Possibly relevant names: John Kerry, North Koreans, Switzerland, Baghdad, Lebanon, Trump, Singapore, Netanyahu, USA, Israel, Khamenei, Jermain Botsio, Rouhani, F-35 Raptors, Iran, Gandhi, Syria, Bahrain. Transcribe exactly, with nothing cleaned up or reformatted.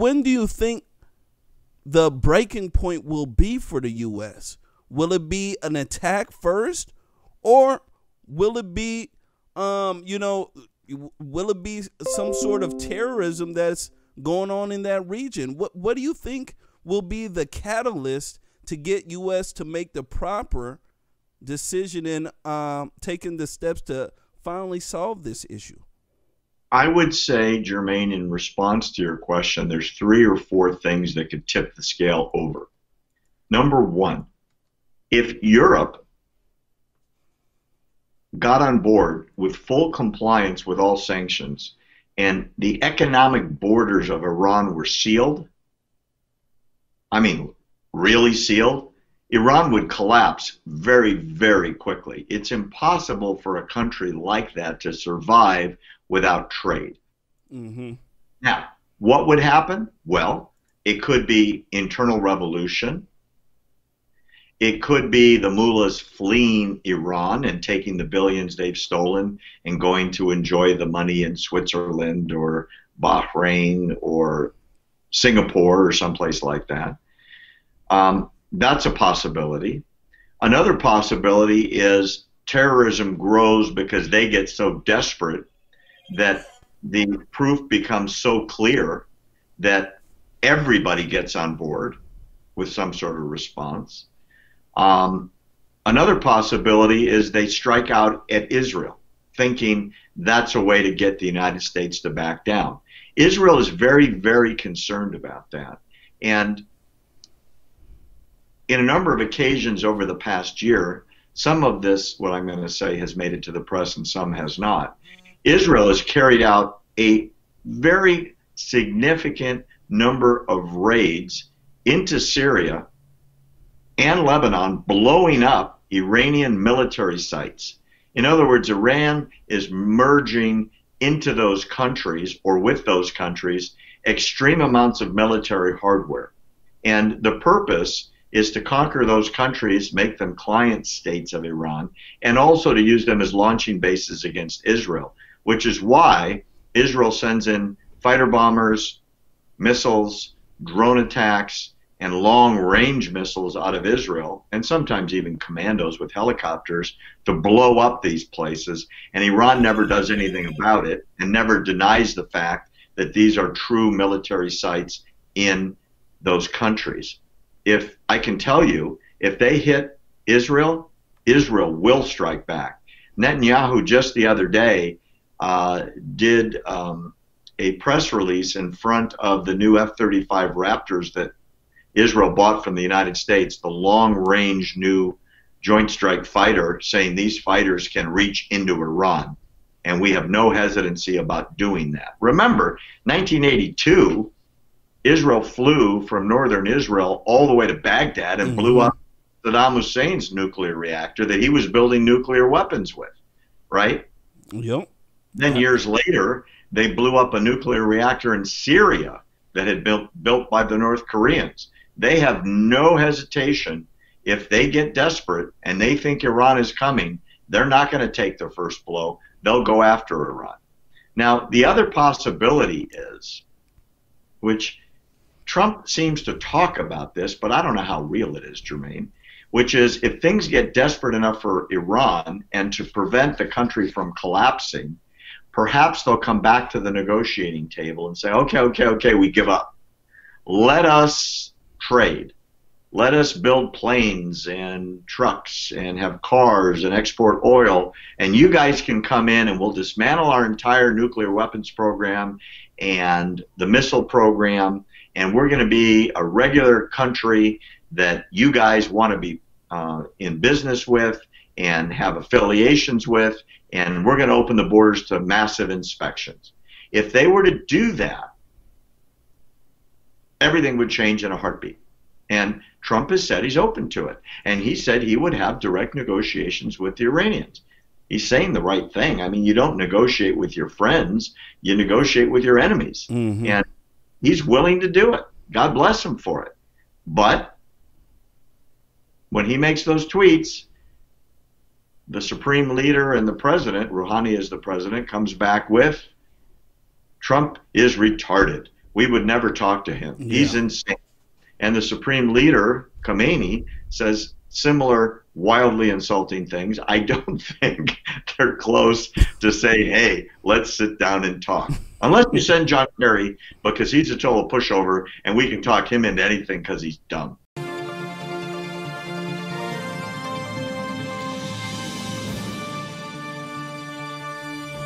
when do you think the breaking point will be for the U S? Will it be an attack first, or will it be, um, you know, will it be some sort of terrorism that's going on in that region? What what do you think will be the catalyst to get U S to make the proper decision in um, taking the steps to finally solve this issue? I would say, Jermaine, in response to your question, there's three or four things that could tip the scale over. Number one, if Europe got on board with full compliance with all sanctions and the economic borders of Iran were sealed, I mean, really sealed, Iran would collapse very, very quickly. It's impossible for a country like that to survive without trade. Mm-hmm. Now, what would happen? Well, it could be internal revolution. It could be the mullahs fleeing Iran and taking the billions they've stolen and going to enjoy the money in Switzerland or Bahrain or Singapore or someplace like that. Um, that's a possibility. Another possibility is terrorism grows because they get so desperate that the proof becomes so clear that everybody gets on board with some sort of response. Um, another possibility is they strike out at Israel, thinking that's a way to get the United States to back down. Israel is very, very concerned about that. And in a number of occasions over the past year, some of this, what I'm going to say, has made it to the press and some has not. Israel has carried out a very significant number of raids into Syria and Lebanon, blowing up Iranian military sites. In other words, Iran is merging into those countries, or with those countries, extreme amounts of military hardware. And the purpose is to conquer those countries, make them client states of Iran, and also to use them as launching bases against Israel, which is why Israel sends in fighter bombers, missiles, drone attacks, and long-range missiles out of Israel, and sometimes even commandos with helicopters, to blow up these places. And Iran never does anything about it and never denies the fact that these are true military sites in those countries. If I can tell you, if they hit Israel, Israel will strike back. Netanyahu just the other day Uh, did um, a press release in front of the new F thirty-five Raptors that Israel bought from the United States, the long-range new joint strike fighter, saying these fighters can reach into Iran, and we have no hesitancy about doing that. Remember, nineteen eighty-two, Israel flew from northern Israel all the way to Baghdad and mm-hmm. blew up Saddam Hussein's nuclear reactor that he was building nuclear weapons with, right? Yep. Then years later, they blew up a nuclear reactor in Syria that had been built, built by the North Koreans. They have no hesitation. If they get desperate and they think Iran is coming, they're not going to take their first blow. They'll go after Iran. Now, the other possibility is, which Trump seems to talk about this, but I don't know how real it is, Jermaine, which is if things get desperate enough for Iran and to prevent the country from collapsing, perhaps they'll come back to the negotiating table and say, okay, okay, okay, we give up. Let us trade. Let us build planes and trucks and have cars and export oil, and you guys can come in and we'll dismantle our entire nuclear weapons program and the missile program, and we're going to be a regular country that you guys want to be uh, in business with and have affiliations with, and we're going to open the borders to massive inspections. If they were to do that, everything would change in a heartbeat. And Trump has said he's open to it. And he said he would have direct negotiations with the Iranians. He's saying the right thing. I mean, you don't negotiate with your friends. You negotiate with your enemies. Mm-hmm. And he's willing to do it. God bless him for it. But when he makes those tweets, the supreme leader and the president, Rouhani is the president, comes back with, Trump is retarded. we would never talk to him. Yeah. He's insane. And the supreme leader, Khamenei, says similar wildly insulting things. I don't think they're close to say, hey, let's sit down and talk. Unless you send John Kerry, because he's a total pushover, and we can talk him into anything because he's dumb.